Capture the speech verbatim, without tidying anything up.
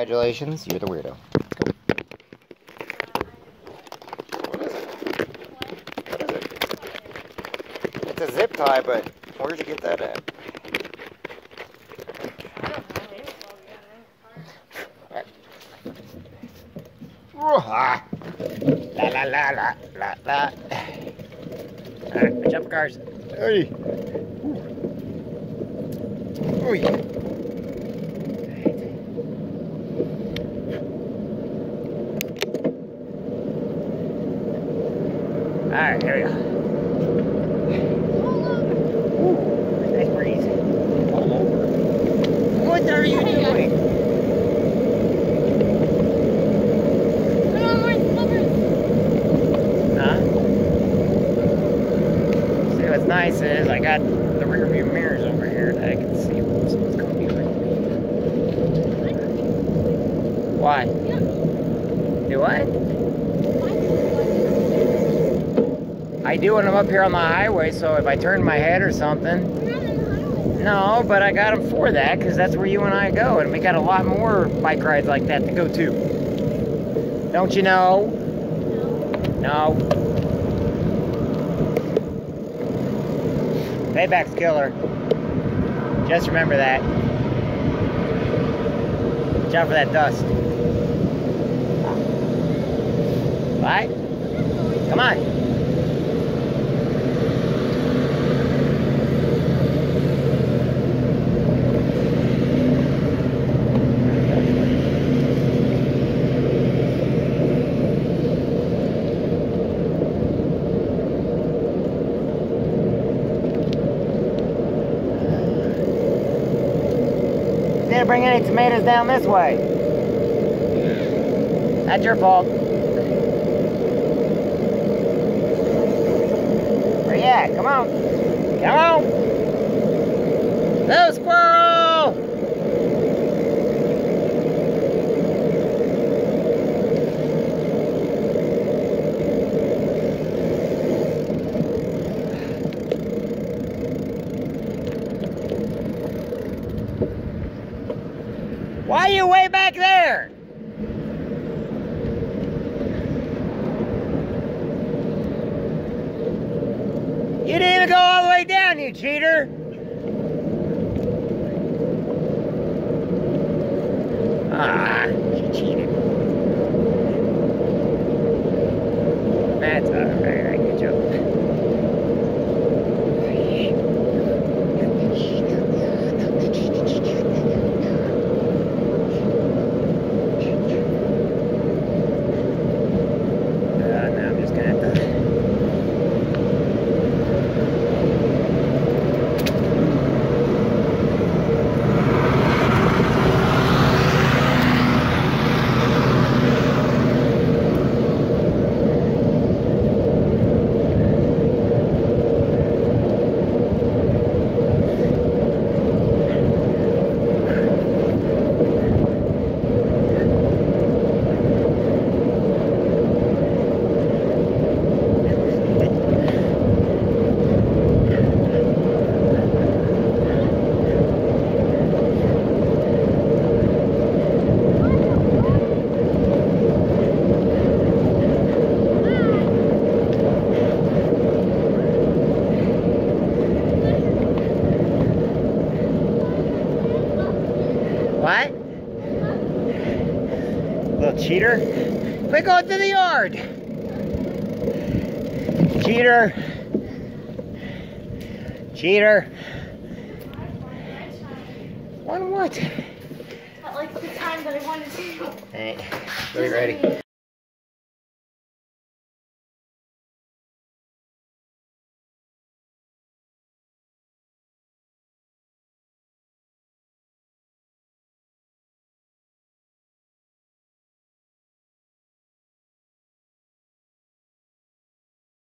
Congratulations, you're the weirdo. What is it? What is it? It's a zip tie, but where'd you get that at? La la la la la la. Jump cars. Hey. Oy. Alright, here we go. Ooh, nice breeze. All over. What are you doing? Nice is I got the rear view mirrors over here that I can see what's going on. Why? Yeah. Do what? I do when I'm up here on the highway, so if I turn my head or something. We're not on the highway. No, but I got them for that because that's where you and I go, and we got a lot more bike rides like that to go to. Don't you know? No. No. Payback's killer. Just remember that. Watch out for that dust. Right? Come on. Didn't bring any tomatoes down this way. That's your fault. Where you at? Come on. Come on. No squirrel. Why are you way back there? You didn't even go all the way down, you cheater! Ah, she cheated. That's alright, good job. What? Little cheater. We're going to the yard. Cheater. Cheater. One what? At like the time that I wanted to. All right, get ready.